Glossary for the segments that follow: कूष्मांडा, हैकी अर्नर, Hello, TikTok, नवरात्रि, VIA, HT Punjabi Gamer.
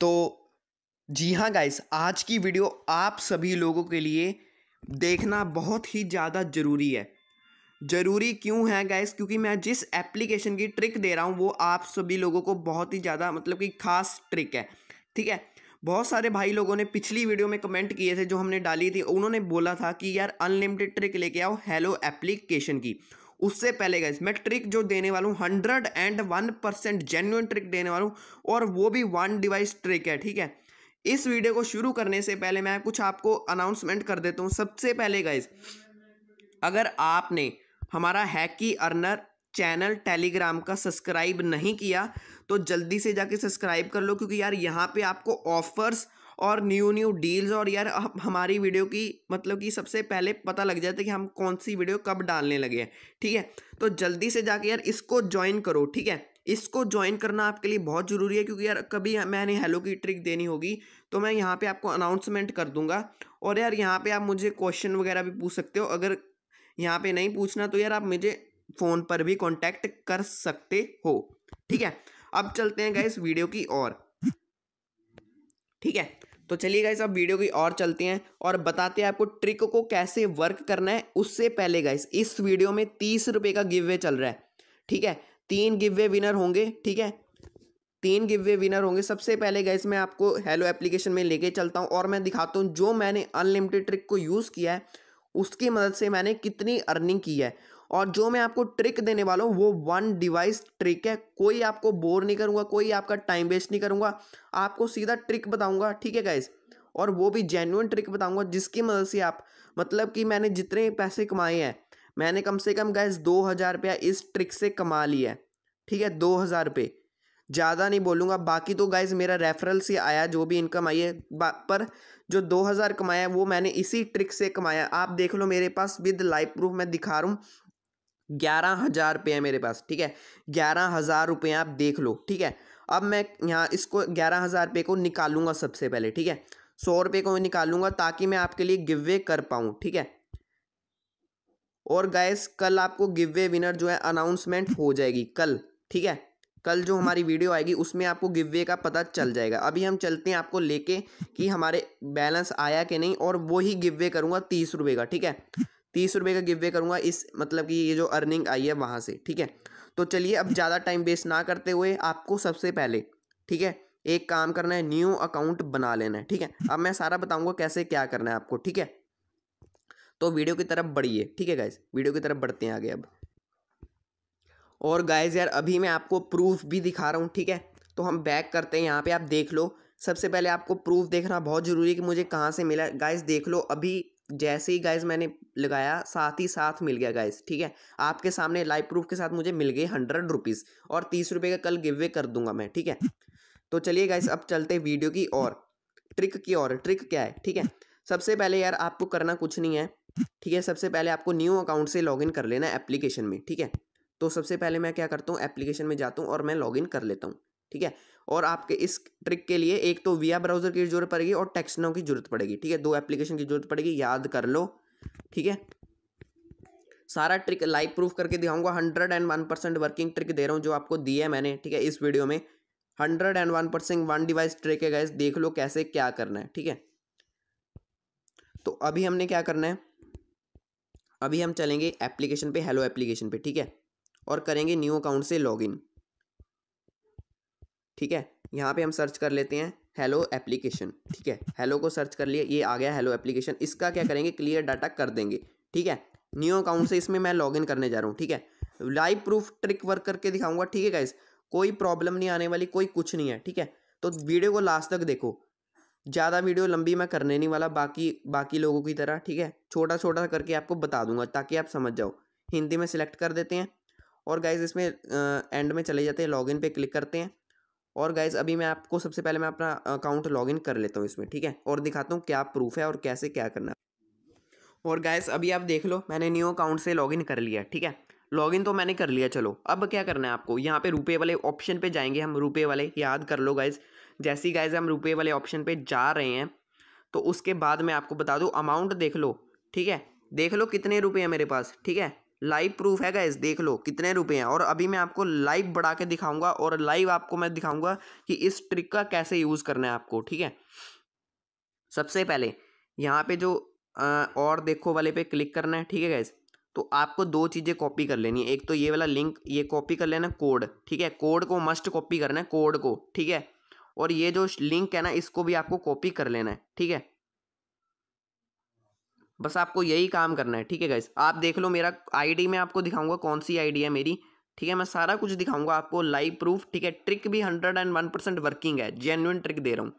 तो जी हाँ गाइस, आज की वीडियो आप सभी लोगों के लिए देखना बहुत ही ज़्यादा ज़रूरी है। ज़रूरी क्यों है गाइस? क्योंकि मैं जिस एप्लीकेशन की ट्रिक दे रहा हूँ वो आप सभी लोगों को बहुत ही ज़्यादा मतलब कि खास ट्रिक है, ठीक है। बहुत सारे भाई लोगों ने पिछली वीडियो में कमेंट किए थे जो हमने डाली थी, उन्होंने बोला था कि यार अनलिमिटेड ट्रिक लेके आओ हेलो एप्लीकेशन की। उससे पहले गाइस मैं ट्रिक जो देने वाला हूँ 101% जेन्युइन ट्रिक देने वाला हूँ, और वो भी 1 डिवाइस ट्रिक है, ठीक है। इस वीडियो को शुरू करने से पहले मैं कुछ आपको अनाउंसमेंट कर देता हूँ। सबसे पहले गाइस, अगर आपने हमारा हैकी अर्नर चैनल टेलीग्राम का सब्सक्राइब नहीं किया तो जल्दी से जाके सब्सक्राइब कर लो, क्योंकि यार यहाँ पे आपको ऑफर्स और न्यू डील्स और यार हमारी वीडियो की मतलब कि सबसे पहले पता लग जाता है कि हम कौन सी वीडियो कब डालने लगे हैं, ठीक है। तो जल्दी से जाके यार इसको ज्वाइन करो, ठीक है। इसको ज्वाइन करना आपके लिए बहुत ज़रूरी है, क्योंकि यार कभी मैंने हेलो की ट्रिक देनी होगी तो मैं यहाँ पर आपको अनाउंसमेंट कर दूँगा। और यार यहाँ पर आप मुझे क्वेश्चन वगैरह भी पूछ सकते हो, अगर यहाँ पर नहीं पूछना तो यार आप मुझे फ़ोन पर भी कांटेक्ट कर सकते हो, ठीक है। अब चलते हैं गाइस वीडियो की ओर, ठीक है। तो चलिए गाइस अब वीडियो की ओर चलते हैं और बताते हैं आपको ट्रिक को कैसे वर्क करना है। उससे पहले गाइस इस वीडियो में 30 रुपये का गिव अवे चल रहा है, ठीक है। 3 गिव अवे विनर होंगे, ठीक है, 3 गिव अवे विनर होंगे। सबसे पहले गाइस मैं आपको हेलो एप्लीकेशन में लेके चलता हूँ और मैं दिखाता हूँ जो मैंने अनलिमिटेड ट्रिक को यूज़ किया है उसकी मदद से मैंने कितनी अर्निंग की है। और जो मैं आपको ट्रिक देने वाला हूँ वो 1 डिवाइस ट्रिक है। कोई आपको बोर नहीं करूँगा, कोई आपका टाइम वेस्ट नहीं करूँगा, आपको सीधा ट्रिक बताऊँगा, ठीक है गाइस। और वो भी जेन्युइन ट्रिक बताऊँगा जिसकी मदद से आप मतलब कि मैंने जितने पैसे कमाए हैं, मैंने कम से कम गाइस 2000 रुपया इस ट्रिक से कमा लिया है, ठीक है। 2000 रुपये, ज़्यादा नहीं बोलूँगा। बाकी तो गाइस मेरा रेफरल से आया जो भी इनकम आई है, पर जो 2000 कमाया वो मैंने इसी ट्रिक से कमाया। आप देख लो मेरे पास विद लाइव प्रूफ मैं दिखा रहा हूँ 11000 रुपये है मेरे पास, ठीक है। 11000 रुपये आप देख लो, ठीक है। अब मैं यहाँ इसको 11000 रुपये को निकालूंगा सबसे पहले, ठीक है। 100 रुपये को मैं निकालूंगा ताकि मैं आपके लिए गिव अवे कर पाऊँ, ठीक है। और गाइस कल आपको गिव अवे विनर जो है अनाउंसमेंट हो जाएगी कल, ठीक है। कल जो हमारी वीडियो आएगी उसमें आपको गिव अवे का पता चल जाएगा। अभी हम चलते हैं आपको लेके कि हमारे बैलेंस आया कि नहीं, और वो ही गिव अवे करूँगा 30 रुपये का, ठीक है। 30 रुपये का गिव अवे करूँगा इस मतलब कि ये जो अर्निंग आई है वहाँ से, ठीक है। तो चलिए अब ज़्यादा टाइम वेस्ट ना करते हुए आपको सबसे पहले, ठीक है, एक काम करना है, न्यू अकाउंट बना लेना है, ठीक है। अब मैं सारा बताऊँगा कैसे क्या करना है आपको, ठीक है। तो वीडियो की तरफ बढ़िए, ठीक है गाइज, वीडियो की तरफ बढ़ते हैं आगे अब। और गाइज यार अभी मैं आपको प्रूफ भी दिखा रहा हूँ, ठीक है। तो हम बैक करते हैं, यहाँ पर आप देख लो। सबसे पहले आपको प्रूफ देखना बहुत ज़रूरी है कि मुझे कहाँ से मिला। गाइज देख लो, अभी जैसे ही गाइज मैंने लगाया साथ ही साथ मिल गया गाइज, ठीक है। आपके सामने लाइव प्रूफ के साथ मुझे मिल गए 100 रुपीज़, और 30 रुपये का कल गिव अवे कर दूंगा मैं, ठीक है। तो चलिए गाइज अब चलते वीडियो की और ट्रिक की और, ट्रिक क्या है, ठीक है। सबसे पहले यार आपको करना कुछ नहीं है, ठीक है। सबसे पहले आपको न्यू अकाउंट से लॉगिन कर लेना है एप्लीकेशन में, ठीक है। तो सबसे पहले मैं क्या करता हूँ, एप्लीकेशन में जाता हूँ और मैं लॉगिन कर लेता हूँ, ठीक है। और आपके इस ट्रिक के लिए एक तो VIA ब्राउज़र की जरूरत पड़ेगी और टेक्स्टनाउ की जरूरत पड़ेगी, ठीक है। 2 एप्लीकेशन की जरूरत पड़ेगी, याद कर लो, ठीक है। सारा ट्रिक लाइव प्रूफ करके दिखाऊंगा। 101% वर्किंग ट्रिक दे रहा हूँ जो आपको दिया है मैंने, ठीक है, इस वीडियो में। 101% 1 डिवाइस ट्रिक है गाइस, देख लो कैसे क्या करना है, ठीक है। तो अभी हमने क्या करना है, अभी हम चलेंगे एप्लीकेशन पे, हेलो एप्लीकेशन पे, ठीक है, और करेंगे न्यू अकाउंट से लॉगिन, ठीक है। यहाँ पे हम सर्च कर लेते हैं हेलो एप्लीकेशन, ठीक है। हेलो को सर्च कर लिए, ये आ गया हेलो एप्लीकेशन। इसका क्या करेंगे, क्लियर डाटा कर देंगे, ठीक है। न्यू अकाउंट से इसमें मैं लॉगिन करने जा रहा हूँ, ठीक है। लाइव प्रूफ ट्रिक वर्क करके दिखाऊंगा, ठीक है गाइस। कोई प्रॉब्लम नहीं आने वाली, कोई कुछ नहीं है, ठीक है। तो वीडियो को लास्ट तक देखो, ज़्यादा वीडियो लंबी मैं करने नहीं वाला, बाकी लोगों की तरह, ठीक है। छोटा छोटा करके आपको बता दूंगा ताकि आप समझ जाओ। हिंदी में सिलेक्ट कर देते हैं और गाइज इसमें एंड में चले जाते हैं, लॉगिन पे क्लिक करते हैं। और गाइज अभी मैं आपको सबसे पहले मैं अपना अकाउंट लॉगिन कर लेता हूँ इसमें, ठीक है, और दिखाता हूँ क्या प्रूफ है और कैसे क्या करना है। और गाइज अभी आप देख लो, मैंने न्यू अकाउंट से लॉगिन कर लिया, ठीक है। लॉगिन तो मैंने कर लिया, चलो अब क्या करना है आपको, यहाँ पे रुपए वाले ऑप्शन पे जाएंगे हम, रुपए वाले, याद कर लो गाइज। जैसे ही गाइज हम रुपए वाले ऑप्शन पे जा रहे हैं तो उसके बाद मैं आपको बता दूँ, अमाउंट देख लो, ठीक है, देख लो कितने रुपये हैं मेरे पास, ठीक है। लाइव प्रूफ है गाइस, देख लो कितने रुपए हैं। और अभी मैं आपको लाइव बढ़ा के दिखाऊंगा और लाइव आपको मैं दिखाऊंगा कि इस ट्रिक का कैसे यूज़ करना है आपको, ठीक है। सबसे पहले यहाँ पे जो और देखो वाले पे क्लिक करना है, ठीक है गाइस। तो आपको दो चीज़ें कॉपी कर लेनी है, एक तो ये वाला लिंक ये कॉपी कर लेना, कोड, ठीक है, कोड को मस्ट कॉपी करना है, कोड को, ठीक है। और ये जो लिंक है ना इसको भी आपको कॉपी कर लेना है, ठीक है। बस आपको यही काम करना है, ठीक है गाइस। आप देख लो मेरा आईडी, मैं आपको दिखाऊंगा कौन सी आईडी है मेरी, ठीक है। मैं सारा कुछ दिखाऊंगा आपको लाइव प्रूफ, ठीक है। ट्रिक भी 101% वर्किंग है, जेन्युइन ट्रिक दे रहा हूँ,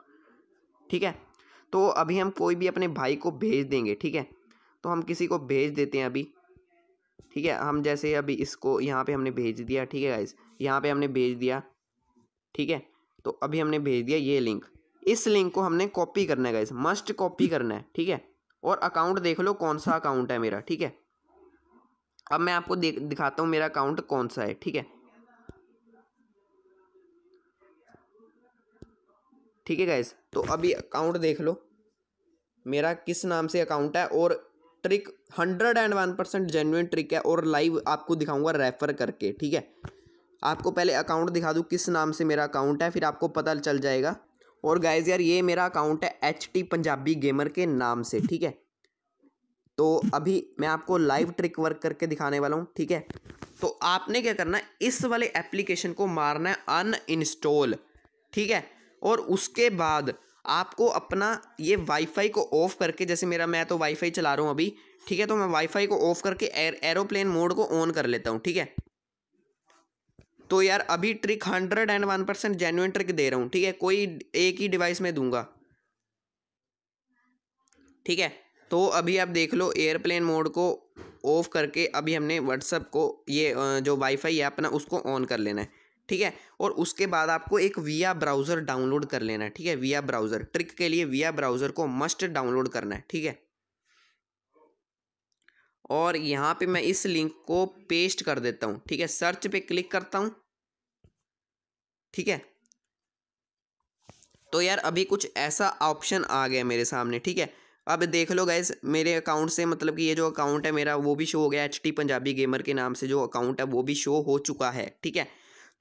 ठीक है। तो अभी हम कोई भी अपने भाई को भेज देंगे, ठीक है। तो हम किसी को भेज देते हैं अभी, ठीक है। हम जैसे अभी इसको यहाँ पर हमने भेज दिया, ठीक है गाइस, यहाँ पर हमने भेज दिया, ठीक है। तो अभी हमने भेज दिया ये लिंक, इस लिंक को हमने कॉपी करना है गाइस, मस्ट कॉपी करना है, ठीक है। और अकाउंट देख लो कौन सा अकाउंट है मेरा, ठीक है। अब मैं आपको दिखाता हूँ मेरा अकाउंट कौन सा है, ठीक है, ठीक है गाइस। तो अभी अकाउंट देख लो मेरा किस नाम से अकाउंट है। और ट्रिक 101% जेन्युइन ट्रिक है और लाइव आपको दिखाऊंगा रेफर करके, ठीक है। आपको पहले अकाउंट दिखा दूँ किस नाम से मेरा अकाउंट है, फिर आपको पता चल जाएगा। और गाइज यार ये मेरा अकाउंट है HT पंजाबी गेमर के नाम से, ठीक है। तो अभी मैं आपको लाइव ट्रिक वर्क करके दिखाने वाला हूँ, ठीक है। तो आपने क्या करना है, इस वाले एप्लीकेशन को मारना है अनइंस्टॉल, ठीक है। और उसके बाद आपको अपना ये वाईफाई को ऑफ करके, जैसे मेरा मैं तो वाईफाई चला रहा हूँ अभी, ठीक है। तो मैं वाईफाई को ऑफ करके एरोप्लेन मोड को ऑन कर लेता हूँ, ठीक है। तो यार अभी ट्रिक 101% जेन्युइन ट्रिक दे रहा हूँ, ठीक है। कोई एक ही डिवाइस में दूंगा, ठीक है। तो अभी आप देख लो एयरप्लेन मोड को ऑफ करके अभी हमने व्हाट्सएप को, ये जो वाईफाई है अपना, उसको ऑन कर लेना है, ठीक है। और उसके बाद आपको एक VIA ब्राउज़र डाउनलोड कर लेना है, ठीक है। VIA ब्राउज़र ट्रिक के लिए VIA ब्राउज़र को मस्ट डाउनलोड करना है, ठीक है। और यहाँ पे मैं इस लिंक को पेस्ट कर देता हूँ, ठीक है। सर्च पे क्लिक करता हूँ, ठीक है। तो यार अभी कुछ ऐसा ऑप्शन आ गया मेरे सामने, ठीक है। अब देख लो गाइस मेरे अकाउंट से, मतलब कि ये जो अकाउंट है मेरा वो भी शो हो गया, HT पंजाबी गेमर के नाम से जो अकाउंट है वो भी शो हो चुका है, ठीक है।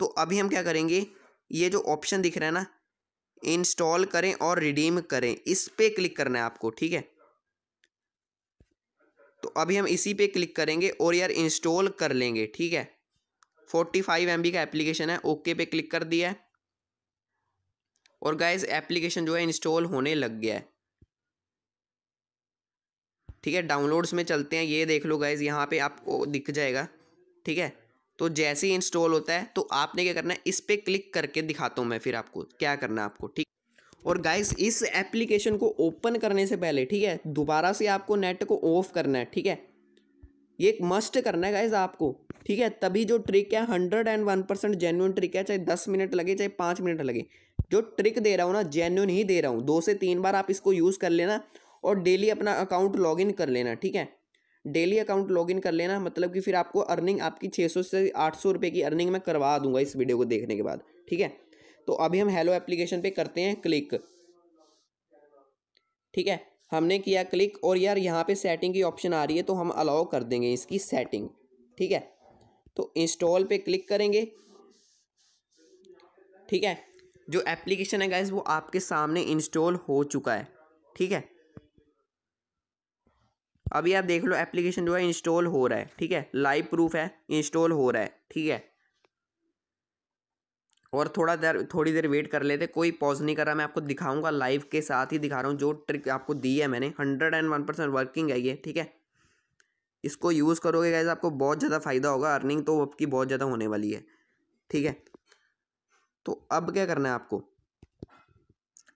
तो अभी हम क्या करेंगे, ये जो ऑप्शन दिख रहा है ना, इंस्टॉल करें और रिडीम करें, इस पर क्लिक करना है आपको, ठीक है। तो अभी हम इसी पे क्लिक करेंगे और यार इंस्टॉल कर लेंगे, ठीक है। 45 MB का एप्लीकेशन है, ओके पे क्लिक कर दिया है। और गाइस एप्लीकेशन जो है इंस्टॉल होने लग गया है, ठीक है। डाउनलोड्स में चलते हैं, ये देख लो गाइस यहाँ पे आपको दिख जाएगा, ठीक है। तो जैसे ही इंस्टॉल होता है तो आपने क्या करना है, इस पर क्लिक करके दिखाता हूँ मैं फिर आपको क्या करना है आपको, ठीक। और गाइस इस एप्लीकेशन को ओपन करने से पहले, ठीक है, दोबारा से आपको नेट को ऑफ करना है, ठीक है। ये एक मस्ट करना है गाइस आपको, ठीक है। तभी जो ट्रिक है 101% जेन्युइन ट्रिक है, चाहे 10 मिनट लगे चाहे 5 मिनट लगे, जो ट्रिक दे रहा हूँ ना जेन्युइन ही दे रहा हूँ। 2 से 3 बार आप इसको यूज़ कर लेना और डेली अपना अकाउंट लॉगिन कर लेना, ठीक है। डेली अकाउंट लॉगिन कर लेना, मतलब कि फिर आपको अर्निंग आपकी 600 से 800 रुपये की अर्निंग मैं करवा दूंगा इस वीडियो को देखने के बाद, ठीक है। तो अभी हम हेलो एप्लीकेशन पे करते हैं क्लिक, ठीक है। हमने किया क्लिक और यार यहाँ पे सेटिंग की ऑप्शन आ रही है, तो हम अलाउ कर देंगे इसकी सेटिंग, ठीक है। तो इंस्टॉल पे क्लिक करेंगे, ठीक है। जो एप्लीकेशन है गाइस वो आपके सामने इंस्टॉल हो चुका है, ठीक है। अभी आप देख लो एप्लीकेशन जो है इंस्टॉल हो रहा है, ठीक है। लाइव प्रूफ है, इंस्टॉल हो रहा है, ठीक है। और थोड़ी देर वेट कर लेते, कोई पॉज नहीं कर रहा, मैं आपको दिखाऊंगा लाइव के साथ ही दिखा रहा हूँ। जो ट्रिक आपको दी है मैंने 101% वर्किंग है ये, ठीक है। इसको यूज़ करोगे गाइस आपको बहुत ज़्यादा फ़ायदा होगा, अर्निंग तो आपकी बहुत ज़्यादा होने वाली है, ठीक है। तो अब क्या करना है आपको,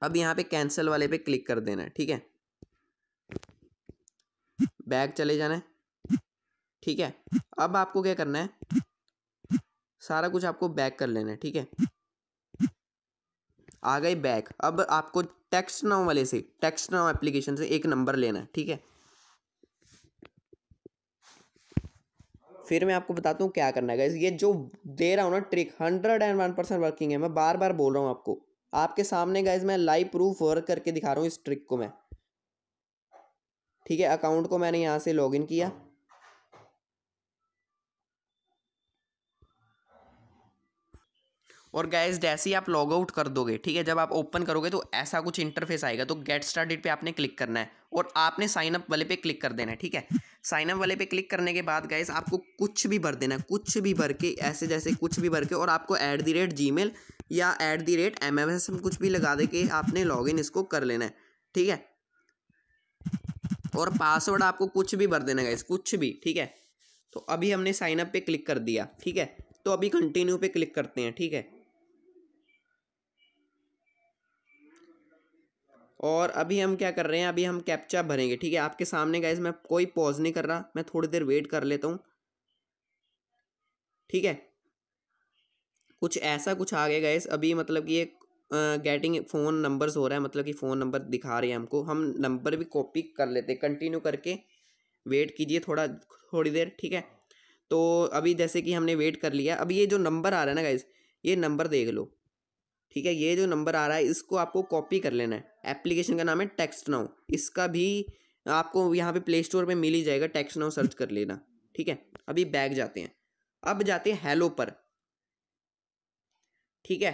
अब यहाँ पे कैंसिल वाले पे क्लिक कर देना है, ठीक है। बैक चले जाना है, ठीक है। अब आपको क्या करना है, सारा कुछ आपको बैक कर लेना है, ठीक है। आ गए बैक। अब आपको टेक्स्टनाउ वाले से, टेक्स्टनाउ एप्लीकेशन से एक नंबर लेना है, ठीक है। फिर मैं आपको बताता हूँ क्या करना है गाइस। ये जो दे रहा हूँ ना ट्रिक 101% वर्किंग है, मैं बार बार बोल रहा हूँ आपको। आपके सामने गाइस मैं लाइव प्रूफ वर्क करके दिखा रहा हूँ इस ट्रिक को मैं, ठीक है। अकाउंट को मैंने यहाँ से लॉग इन किया, और गाइस जैसे ही आप लॉग आउट कर दोगे, ठीक है, जब आप ओपन करोगे तो ऐसा कुछ इंटरफेस आएगा। तो गेट स्टार्टेड पे आपने क्लिक करना है और आपने साइन अप वाले पे क्लिक कर देना है। ठीक है, साइन अप वाले पे क्लिक करने के बाद गाइस आपको कुछ भी भर देना है, कुछ भी भर के ऐसे जैसे कुछ भी भर के, और आपको @gmail या @mmsm कुछ भी लगा दे के आपने लॉग इन इसको कर लेना है। ठीक है, और पासवर्ड आपको कुछ भी भर देना है गाइस, कुछ भी। ठीक है, तो अभी हमने साइन अप पे क्लिक कर दिया। ठीक है, तो अभी कंटिन्यू पे क्लिक करते हैं। ठीक है, और अभी हम क्या कर रहे हैं, अभी हम कैप्चा भरेंगे। ठीक है, आपके सामने गाइस मैं कोई पॉज नहीं कर रहा, मैं थोड़ी देर वेट कर लेता हूँ। ठीक है, कुछ ऐसा कुछ आ गया गाइस। अभी मतलब कि ये गेटिंग फ़ोन नंबर्स हो रहा है, मतलब कि फ़ोन नंबर दिखा रहे हैं हमको। हम नंबर भी कॉपी कर लेते हैं। कंटिन्यू करके वेट कीजिए थोड़ी देर। ठीक है, तो अभी जैसे कि हमने वेट कर लिया, अभी ये जो नंबर आ रहा है ना गाइस, ये नंबर देख लो। ठीक है, ये जो नंबर आ रहा है इसको आपको कॉपी कर लेना है। एप्लीकेशन का नाम है टेक्स्ट नाउ। इसका भी आपको यहाँ पे प्ले स्टोर पर मिल ही जाएगा, टेक्स्ट नाउ सर्च कर लेना। ठीक है, अभी बैक जाते हैं। अब जाते हैं हेलो पर। ठीक है,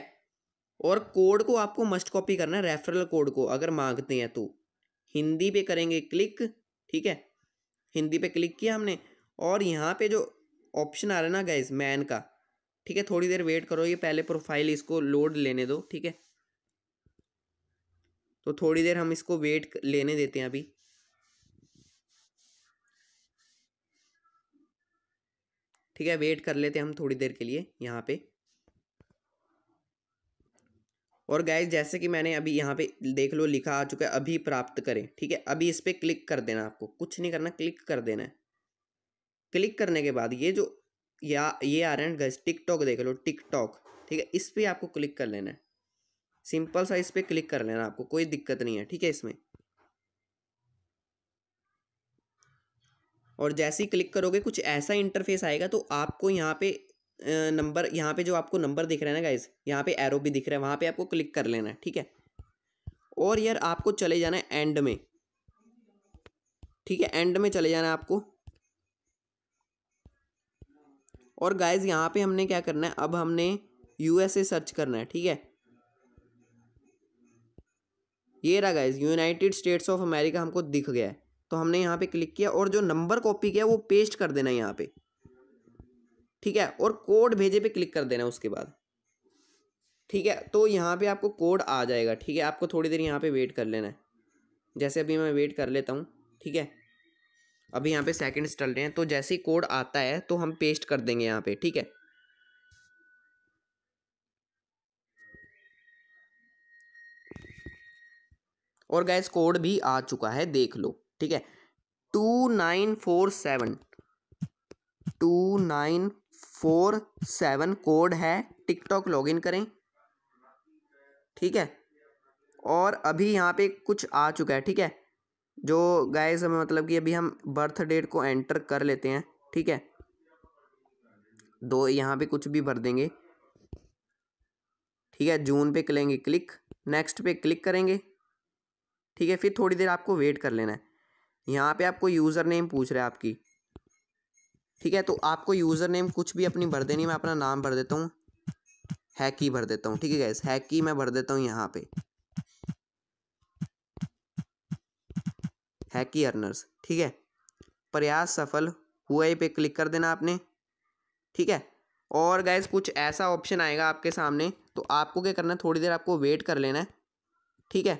और कोड को आपको मस्ट कॉपी करना है, रेफरल कोड को अगर मांगते हैं तो। हिंदी पे करेंगे क्लिक। ठीक है, हिंदी पे क्लिक किया हमने, और यहाँ पे जो ऑप्शन आ रहा है ना गाइस मैन का, ठीक है, थोड़ी देर वेट करो, ये पहले प्रोफाइल इसको लोड लेने दो। ठीक है, तो थोड़ी देर हम इसको वेट लेने देते हैं अभी। ठीक है, वेट कर लेते हैं हम थोड़ी देर के लिए यहाँ पे। और गाइस जैसे कि मैंने अभी यहाँ पे देख लो लिखा आ चुका है, अभी प्राप्त करें। ठीक है, अभी इस पर क्लिक कर देना, आपको कुछ नहीं करना, क्लिक कर देना है। क्लिक करने के बाद ये जो ये आ रहे हैं गाइस, टिकटॉक देख लो, टिकटॉक। ठीक है, इस पर आपको क्लिक कर लेना है, सिंपल सा इस पर क्लिक कर लेना, आपको कोई दिक्कत नहीं है। ठीक है, इसमें और जैसे ही क्लिक करोगे कुछ ऐसा इंटरफेस आएगा। तो आपको यहाँ पे नंबर, यहाँ पे जो आपको नंबर दिख रहा है ना गाइस, यहाँ पे एरो भी दिख रहा है, वहाँ पे आपको क्लिक कर लेना है। ठीक है, और यार आपको चले जाना है एंड में। ठीक है, एंड में चले जाना है आपको। और गाइस यहाँ पे हमने क्या करना है, अब हमने USA सर्च करना है। ठीक है, ये रहा guys, United States of America हमको दिख गया है। तो हमने यहाँ पे क्लिक किया और जो नंबर कॉपी किया वो पेस्ट कर देना है यहाँ पे। ठीक है, और कोड भेजे पे क्लिक कर देना उसके बाद। ठीक है, तो यहाँ पे आपको कोड आ जाएगा। ठीक है, आपको थोड़ी देर यहाँ पे वेट कर लेना है, जैसे अभी मैं वेट कर लेता हूँ। ठीक है, अभी यहाँ पे सेकंड्स चल रहे हैं। तो जैसे ही कोड आता है तो हम पेस्ट कर देंगे यहाँ पे। ठीक है, और गाइस कोड भी आ चुका है, देख लो। ठीक है, 2947 कोड है। टिकटॉक लॉगिन करें। ठीक है, और अभी यहाँ पे कुछ आ चुका है। ठीक है, जो गाइस हमें मतलब कि अभी हम बर्थ डेट को एंटर कर लेते हैं। ठीक है, दो यहाँ पे कुछ भी भर देंगे। ठीक है, जून पे करेंगे क्लिक, नेक्स्ट पे क्लिक करेंगे। ठीक है, फिर थोड़ी देर आपको वेट कर लेना है। यहाँ पे आपको यूज़र नेम पूछ रहा है आपकी। ठीक है, तो आपको यूज़र नेम कुछ भी अपनी भर देनी। मैं अपना नाम भर देता हूँ, हैकी भर देता हूँ। ठीक है गाइस, हैकी मैं भर देता हूँ यहाँ पे, हैकी अर्नर्स। ठीक है, प्रयास सफल हुए पे क्लिक कर देना आपने। ठीक है, और गाइस कुछ ऐसा ऑप्शन आएगा आपके सामने, तो आपको क्या करना है, थोड़ी देर आपको वेट कर लेना है। ठीक है,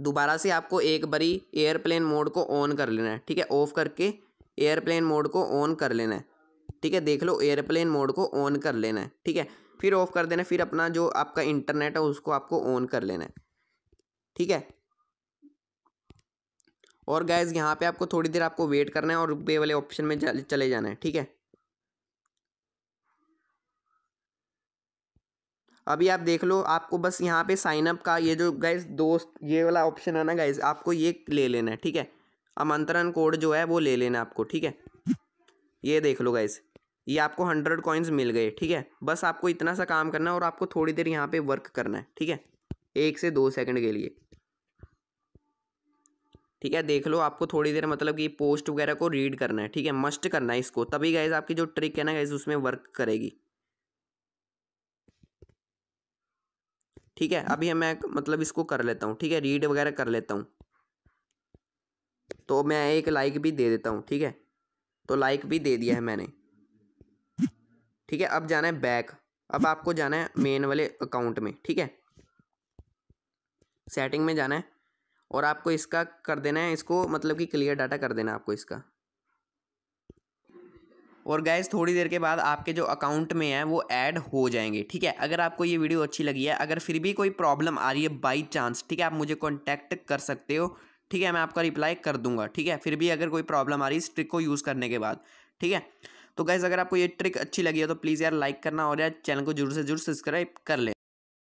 दोबारा से आपको एक बारी एयरप्लेन मोड को ऑन कर लेना है। ठीक है, ऑफ करके एयरप्लेन मोड को ऑन कर लेना है। ठीक है, देख लो एयरप्लेन मोड को ऑन कर लेना है। ठीक है, फिर ऑफ कर देना है। फिर अपना जो आपका इंटरनेट है उसको आपको ऑन कर लेना है। ठीक है, और गाइस यहाँ पे आपको थोड़ी देर आपको वेट करना है और रुपए वाले ऑप्शन में चले जाना है। ठीक है, अभी आप देख लो, आपको बस यहाँ पे साइन अप का ये जो गाइस दोस्त ये वाला ऑप्शन है ना गाइस, आपको ये ले लेना है। ठीक है, आमंत्रण कोड जो है वो ले लेना आपको। ठीक है, ये देख लो गाइस, ये आपको 100 कॉइन्स मिल गए। ठीक है, बस आपको इतना सा काम करना है और आपको थोड़ी देर यहाँ पे वर्क करना है। ठीक है, 1 से 2 सेकंड के लिए। ठीक है, देख लो, आपको थोड़ी देर मतलब कि पोस्ट वगैरह को रीड करना है। ठीक है, मस्ट करना है इसको, तभी गाइस आपकी जो ट्रिक है ना गाइस उसमें वर्क करेगी। ठीक है। अभी मैं मतलब इसको कर लेता हूँ, ठीक है, रीड वगैरह कर लेता हूँ। तो मैं एक लाइक भी दे देता हूँ, ठीक है। तो लाइक भी दे दिया है मैंने, ठीक है। अब जाना है बैक, अब आपको जाना है मेन वाले अकाउंट में, ठीक है, सेटिंग में जाना है और आपको इसका कर देना है, इसको मतलब कि क्लियर डाटा कर देना है आपको इसका। और गाइस थोड़ी देर के बाद आपके जो अकाउंट में है वो ऐड हो जाएंगे, ठीक है। अगर आपको ये वीडियो अच्छी लगी है, अगर फिर भी कोई प्रॉब्लम आ रही है बाई चांस, ठीक है, आप मुझे कॉन्टैक्ट कर सकते हो, ठीक है, मैं आपका रिप्लाई कर दूंगा, ठीक है। फिर भी अगर कोई प्रॉब्लम आ रही है इस ट्रिक को यूज़ करने के बाद, ठीक है। तो गाइस अगर आपको ये ट्रिक अच्छी लगी है तो प्लीज़ यार लाइक करना और यार चैनल को जरूर से जरूर सब्सक्राइब कर लें।